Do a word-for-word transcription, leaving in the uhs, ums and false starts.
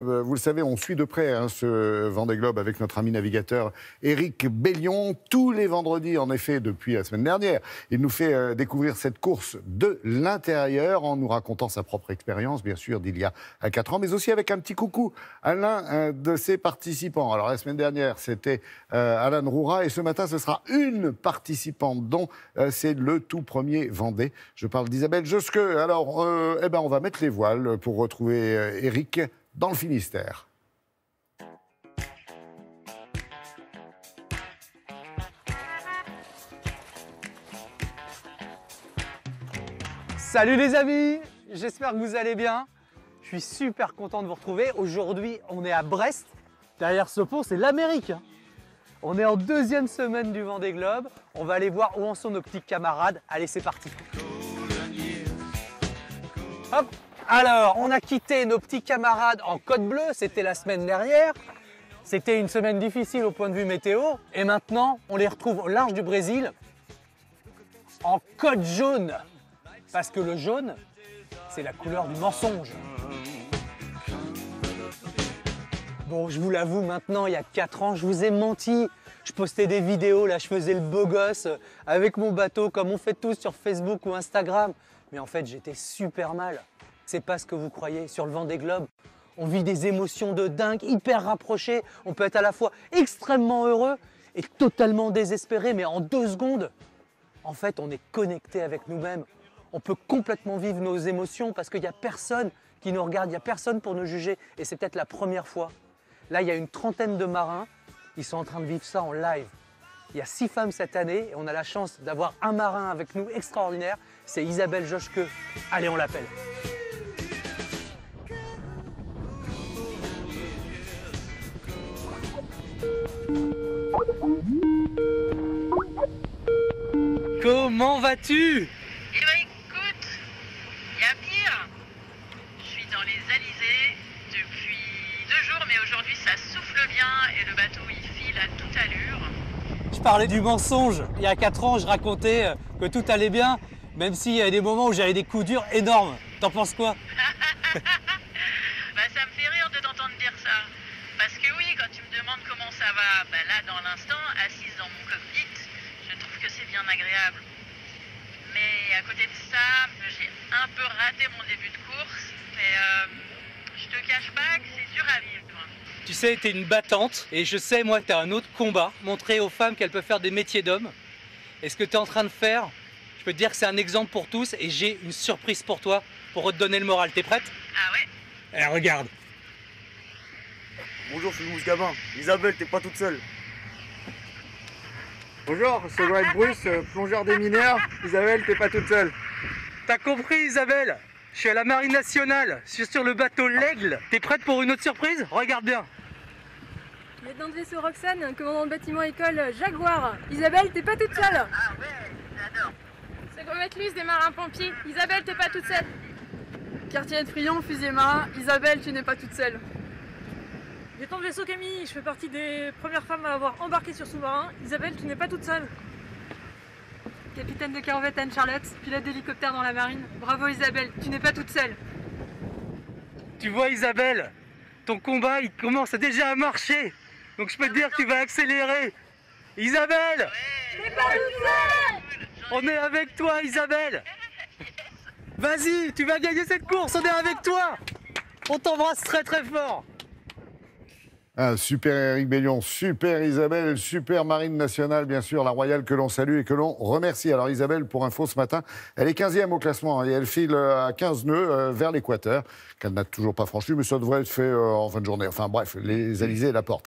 Vous le savez, on suit de près hein, ce Vendée Globe avec notre ami navigateur Éric Bellion. Tous les vendredis, en effet, depuis la semaine dernière, il nous fait découvrir cette course de l'intérieur en nous racontant sa propre expérience, bien sûr, d'il y a quatre ans, mais aussi avec un petit coucou à l'un de ses participants. Alors, la semaine dernière, c'était euh, Alain Roura et ce matin, ce sera une participante dont euh, c'est le tout premier Vendée. Je parle d'Isabelle Joschke. Alors, euh, eh ben, on va mettre les voiles pour retrouver euh, Éric dans le Finistère. Salut les amis, j'espère que vous allez bien. Je suis super content de vous retrouver. Aujourd'hui, on est à Brest. Derrière ce pont, c'est l'Amérique. On est en deuxième semaine du Vendée Globe. On va aller voir où en sont nos petits camarades. Allez, c'est parti. Hop. Alors, on a quitté nos petits camarades en Côte Bleue, c'était la semaine dernière. C'était une semaine difficile au point de vue météo. Et maintenant, on les retrouve au large du Brésil, en Côte Jaune. Parce que le jaune, c'est la couleur du mensonge. Bon, je vous l'avoue, maintenant, il y a quatre ans, je vous ai menti. Je postais des vidéos, là, je faisais le beau gosse avec mon bateau, comme on fait tous sur Facebook ou Instagram. Mais en fait, j'étais super mal. C'est pas ce que vous croyez. Sur le Vendée Globe, on vit des émotions de dingue, hyper rapprochées. On peut être à la fois extrêmement heureux et totalement désespéré, mais en deux secondes, en fait, on est connecté avec nous-mêmes. On peut complètement vivre nos émotions parce qu'il n'y a personne qui nous regarde, il n'y a personne pour nous juger. Et c'est peut-être la première fois. Là, il y a une trentaine de marins, ils sont en train de vivre ça en live. Il y a six femmes cette année et on a la chance d'avoir un marin avec nous extraordinaire. C'est Isabelle Joschke. Allez, on l'appelle. Comment vas-tu? Eh bien écoute, il y a pire. Je suis dans les alizés depuis deux jours, mais aujourd'hui ça souffle bien et le bateau il file à toute allure. Je parlais du mensonge. Il y a quatre ans, je racontais que tout allait bien, même s'il y avait des moments où j'avais des coups durs énormes. T'en penses quoi? Bah, ça me fait rire de t'entendre dire ça. Parce que oui, quand tu me demandes comment ça va, bah là, dans l'instant, assise dans mon cockpit, je trouve que c'est bien agréable. Mais à côté de ça, j'ai un peu raté mon début de course, mais euh, je te cache pas que c'est dur à vivre. Tu sais, t'es une battante, et je sais, moi, que t'as un autre combat, montrer aux femmes qu'elles peuvent faire des métiers d'hommes. Et ce que t'es en train de faire, je peux te dire que c'est un exemple pour tous, et j'ai une surprise pour toi, pour redonner le moral. T'es prête? Ah ouais? Alors, regarde. Bonjour, je suis Mousse Gabin. Isabelle, t'es pas toute seule. Bonjour, c'est Dwight Bruce, plongeur des mineurs. Isabelle, t'es pas toute seule. T'as compris, Isabelle? Je suis à la Marine nationale, je suis sur le bateau L'Aigle. T'es prête pour une autre surprise? Regarde bien. Lieutenant de vaisseau Roxane, commandant de bâtiment école Jaguar. Isabelle, t'es pas toute seule. Ah ouais, j'adore. Second Luce des marins-pompiers. Isabelle, t'es pas toute seule. Quartier de Frion, fusée marin. Isabelle, tu n'es pas toute seule. Lieutenant de vaisseau Camille, je fais partie des premières femmes à avoir embarqué sur sous-marin. Isabelle, tu n'es pas toute seule. Capitaine de corvette Anne Charlotte, pilote d'hélicoptère dans la marine. Bravo Isabelle, tu n'es pas toute seule. Tu vois Isabelle, ton combat il commence déjà à marcher. Donc je peux te dire que tu vas accélérer. Isabelle, tu n'es pas toute seule. On est avec toi Isabelle. Vas-y, tu vas gagner cette course, on est avec toi. On t'embrasse très très fort. Ah, super Éric Bellion, super Isabelle, super Marine nationale, bien sûr, la Royale que l'on salue et que l'on remercie. Alors Isabelle, pour info, ce matin, elle est quinzième au classement et elle file à quinze nœuds euh, vers l'équateur, qu'elle n'a toujours pas franchi, mais ça devrait être fait euh, en fin de journée. Enfin bref, les alizés et la porte.